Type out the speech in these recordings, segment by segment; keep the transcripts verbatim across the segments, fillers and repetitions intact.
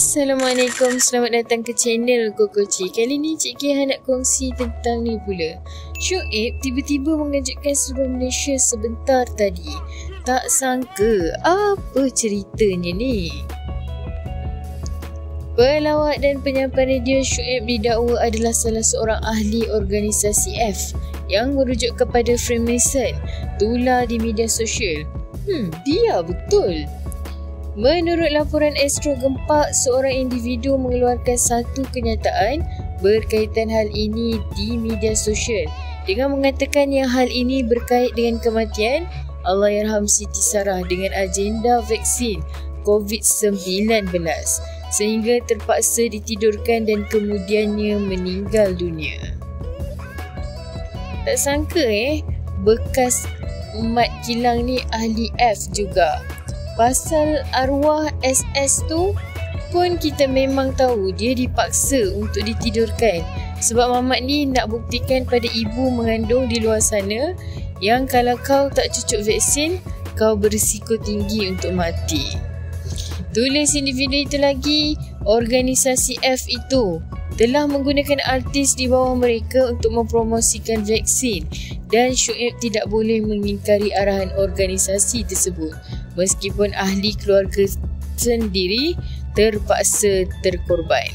Assalamualaikum, selamat datang ke channel Kokoci. Kali ni Cik Kha nak kongsi tentang ni pula. Syuib tiba-tiba mengejutkan seluruh Malaysia sebentar tadi. Tak sangka apa ceritanya ni. Pelawak dan penyampai radio Syuib didakwa adalah salah seorang ahli organisasi F yang merujuk kepada Freemason, tular di media sosial. Hmm, dia betul. Menurut laporan Astro Gempak, seorang individu mengeluarkan satu kenyataan berkaitan hal ini di media sosial dengan mengatakan yang hal ini berkait dengan kematian Allahyarham Siti Sarah dengan agenda vaksin COVID sembilan belas sehingga terpaksa ditidurkan dan kemudiannya meninggal dunia. Tak sangka eh, bekas umat kilang ni ahli F juga. Pasal arwah S S tu pun kita memang tahu dia dipaksa untuk ditidurkan sebab mamat ni nak buktikan pada ibu mengandung di luar sana yang kalau kau tak cucuk vaksin, kau berisiko tinggi untuk mati. Tulis individu itu lagi, organisasi F itu telah menggunakan artis di bawah mereka untuk mempromosikan vaksin dan Syuib tidak boleh mengingkari arahan organisasi tersebut. Meskipun ahli keluarga sendiri terpaksa terkorban.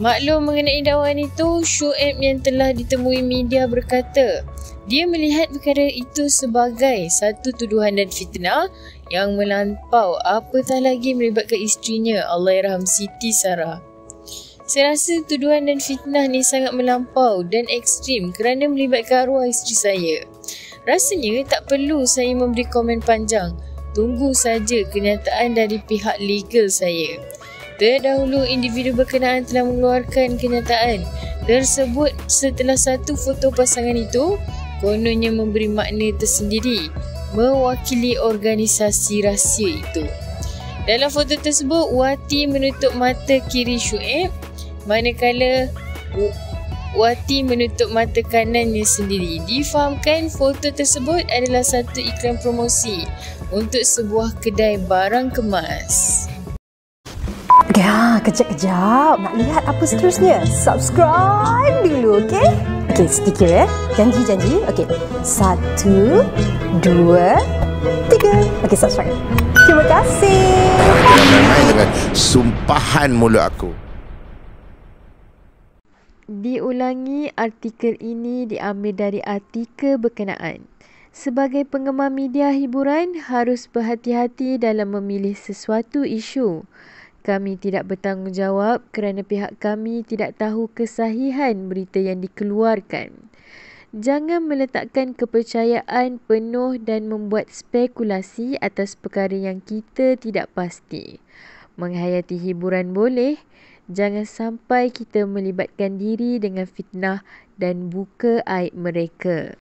Maklum mengenai dakwaan itu, Syuib yang telah ditemui media berkata dia melihat perkara itu sebagai satu tuduhan dan fitnah yang melampau, apatah lagi melibatkan isterinya Allahyarham Siti Sarah. Saya rasa tuduhan dan fitnah ni sangat melampau dan ekstrim kerana melibatkan arwah isteri saya. Rasanya tak perlu saya memberi komen panjang. Tunggu saja kenyataan dari pihak legal saya. Terdahulu, individu berkenaan telah mengeluarkan kenyataan tersebut setelah satu foto pasangan itu kononnya memberi makna tersendiri mewakili organisasi rahsia itu. Dalam foto tersebut, Wati menutup mata kiri Syuib manakala Wati menutup mata kanannya sendiri. Difahamkan foto tersebut adalah satu iklan promosi untuk sebuah kedai barang kemas. Ya, kejap-kejap. Nak lihat apa seterusnya? Subscribe dulu, okey? Okey, sedikit ya. Janji-janji. Okey. Satu, dua, tiga. Okey, subscribe. Terima kasih. Dengan sumpahan mulut aku. Diulangi, artikel ini diambil dari artikel berkenaan. Sebagai penggemar media hiburan, harus berhati-hati dalam memilih sesuatu isu. Kami tidak bertanggungjawab kerana pihak kami tidak tahu kesahihan berita yang dikeluarkan. Jangan meletakkan kepercayaan penuh dan membuat spekulasi atas perkara yang kita tidak pasti. Menghayati hiburan boleh, jangan sampai kita melibatkan diri dengan fitnah dan buka aib mereka.